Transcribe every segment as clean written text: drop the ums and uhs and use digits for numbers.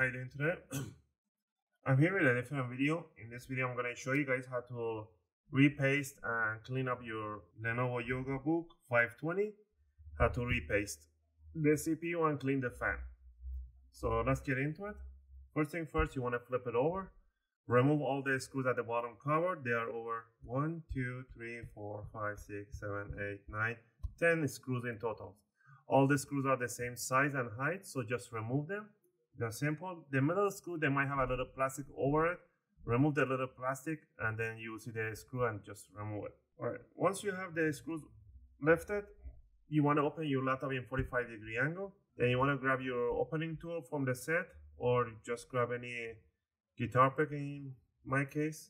How are you doing today? I'm here with a different video. In this video I'm going to show you guys how to repaste and clean up your Lenovo Yoga Book 520. How to repaste the CPU and clean the fan. So let's get into it. First thing first, you want to flip it over. Remove all the screws at the bottom cover. There are over 1, 2, 3, 4, 5, 6, 7, 8, 9, 10 screws in total. All the screws are the same size and height, so just remove them. They're simple. The middle screw, they might have a little plastic over it. Remove the little plastic and then you see the screw and just remove it. Alright, once you have the screws lifted, you want to open your laptop in 45-degree angle. Then you want to grab your opening tool from the set, or just grab any guitar pick in my case.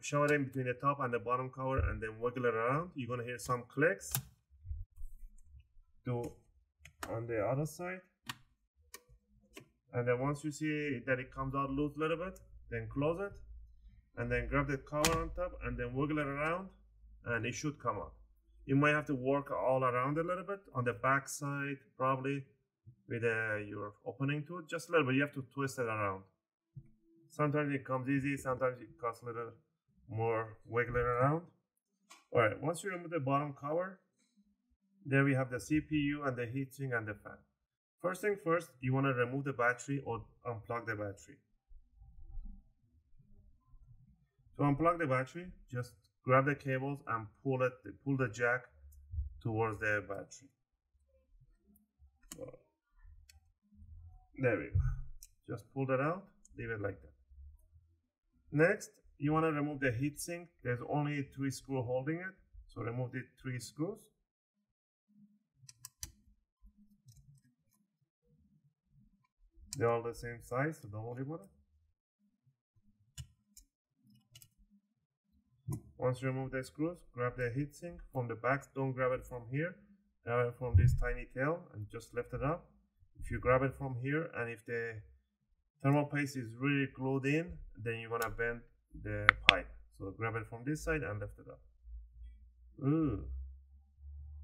Shove it in between the top and the bottom cover and then wiggle it around. You're going to hear some clicks. Do on the other side. And then once you see that it comes out loose a little bit, then close it and then grab the cover on top and then wiggle it around and it should come out. You might have to work all around a little bit on the back side, probably with your opening tool, just a little bit. You have to twist it around. Sometimes it comes easy, sometimes it costs a little more wiggling around. All right, once you remove the bottom cover, there we have the CPU and the heatsink and the fan. First thing first, you want to remove the battery or unplug the battery. To unplug the battery, just grab the cables and pull the jack towards the battery. So, there we go. Just pull that out, leave it like that. Next, you want to remove the heatsink. There's only 3 screws holding it, so remove the 3 screws. They're all the same size, so don't worry about it. Once you remove the screws, grab the heatsink from the back. Don't grab it from here. Grab it from this tiny tail and just lift it up. If you grab it from here and if the thermal paste is really glued in, then you're gonna bend the pipe. So grab it from this side and lift it up. Ooh.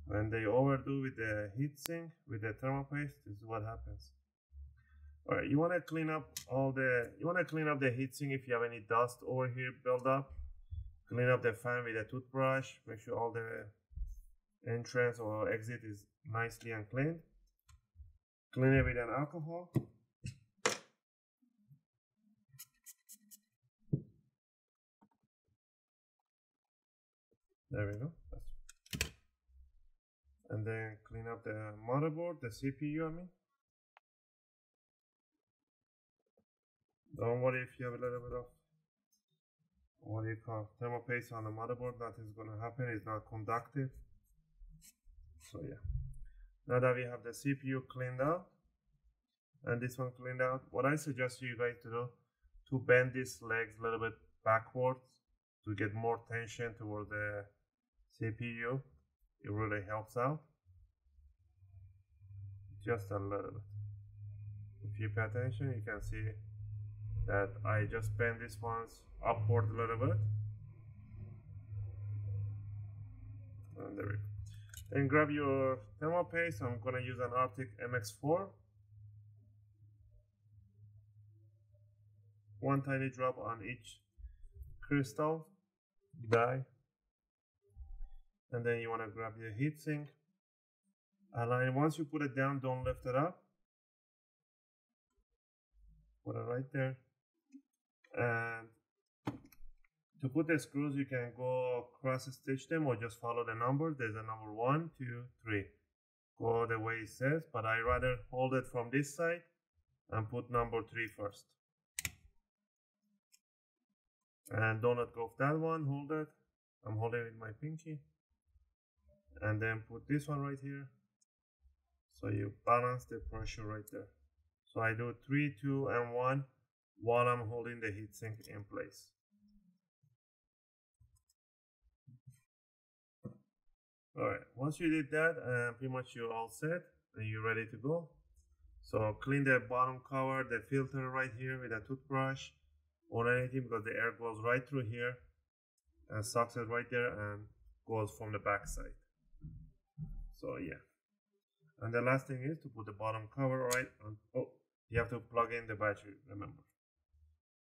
When they overdo with the heatsink, with the thermal paste, this is what happens. Alright, you want to clean up the heatsink if you have any dust over here build up. Clean up the fan with a toothbrush. Make sure all the entrance or exit is nicely and clean. Clean it with an alcohol. There we go. And then clean up the motherboard, the CPU, I mean. Don't worry if you have a little bit of thermal paste on the motherboard. Nothing's gonna happen. It's not conductive. So yeah. Now that we have the CPU cleaned out and this one cleaned out, what I suggest you guys to do to bend these legs a little bit backwards to get more tension toward the CPU. It really helps out. Just a little bit. If you pay attention, you can see that I just bend this one upward a little bit. And there we go. Then grab your thermal paste. I'm gonna use an Arctic MX4. One tiny drop on each crystal die. And then you wanna grab your heatsink. Align. Once you put it down, don't lift it up. Put it right there. And to put the screws, you can go cross-stitch them or just follow the numbers. There's a number 1, 2, 3. Go the way it says, but I rather hold it from this side and put number 3 first. And don't let go of that one, hold it. I'm holding it with my pinky. And then put this one right here. So you balance the pressure right there. So I do 3, 2, and 1. While I'm holding the heatsink in place. Alright, once you did that, pretty much you're all set and you're ready to go. So clean the bottom cover, the filter right here with a toothbrush or anything, because the air goes right through here and sucks it right there and goes from the back side. So yeah. And the last thing is to put the bottom cover right on. Oh, You have to plug in the battery, remember.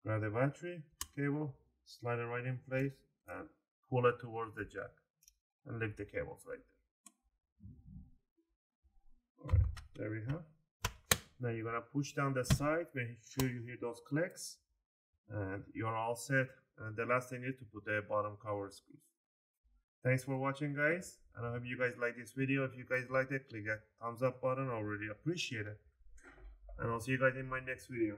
Grab the battery cable, slide it right in place, and pull it towards the jack, and leave the cables right there. Alright, there we have. Now you're gonna push down the side, make sure you hear those clicks, and you're all set. And the last thing is to put the bottom cover screws. Thanks for watching, guys, and I hope you guys like this video. If you guys liked it, click that thumbs up button. I really appreciate it, and I'll see you guys in my next video.